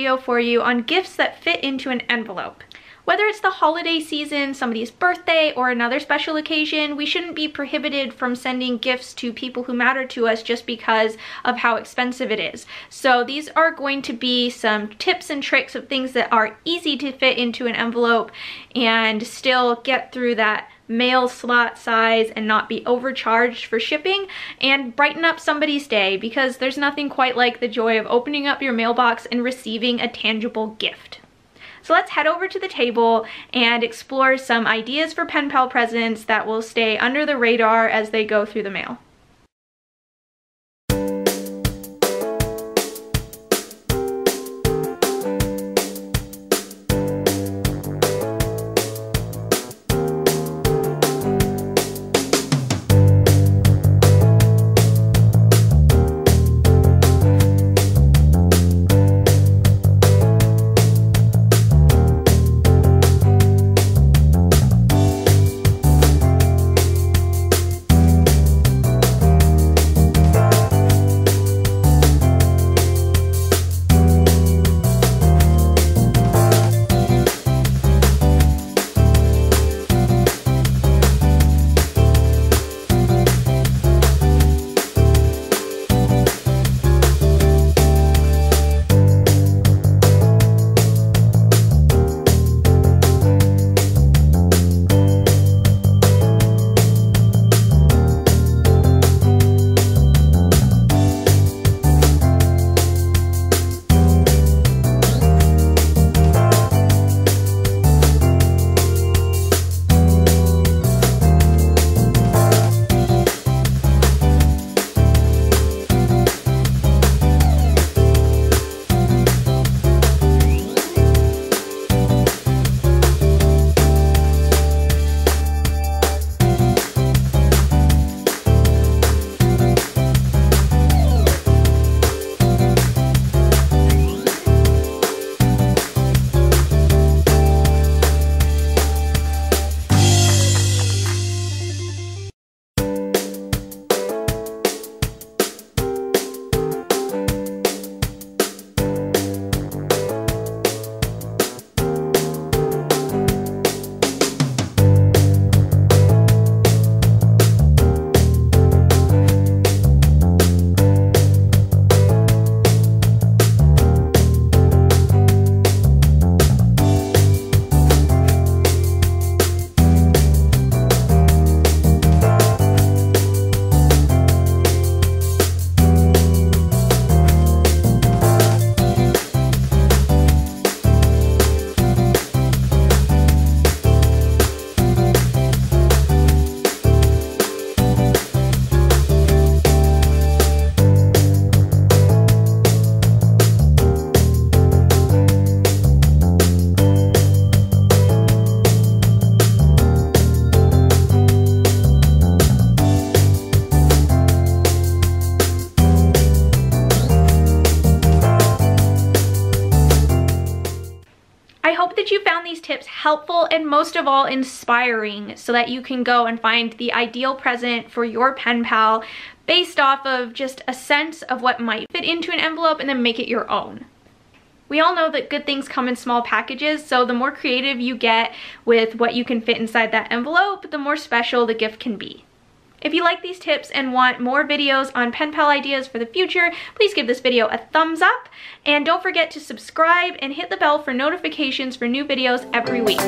video for you on gifts that fit into an envelope. Whether it's the holiday season, somebody's birthday, or another special occasion, we shouldn't be prohibited from sending gifts to people who matter to us just because of how expensive it is. So these are going to be some tips and tricks of things that are easy to fit into an envelope and still get through that mail slot size and not be overcharged for shipping and brighten up somebody's day, because there's nothing quite like the joy of opening up your mailbox and receiving a tangible gift. So let's head over to the table and explore some ideas for pen pal presents that will stay under the radar as they go through the mail. You found these tips helpful and most of all inspiring, so that you can go and find the ideal present for your pen pal based off of just a sense of what might fit into an envelope and then make it your own. We all know that good things come in small packages, so the more creative you get with what you can fit inside that envelope, the more special the gift can be. If you like these tips and want more videos on pen pal ideas for the future, please give this video a thumbs up and don't forget to subscribe and hit the bell for notifications for new videos every week.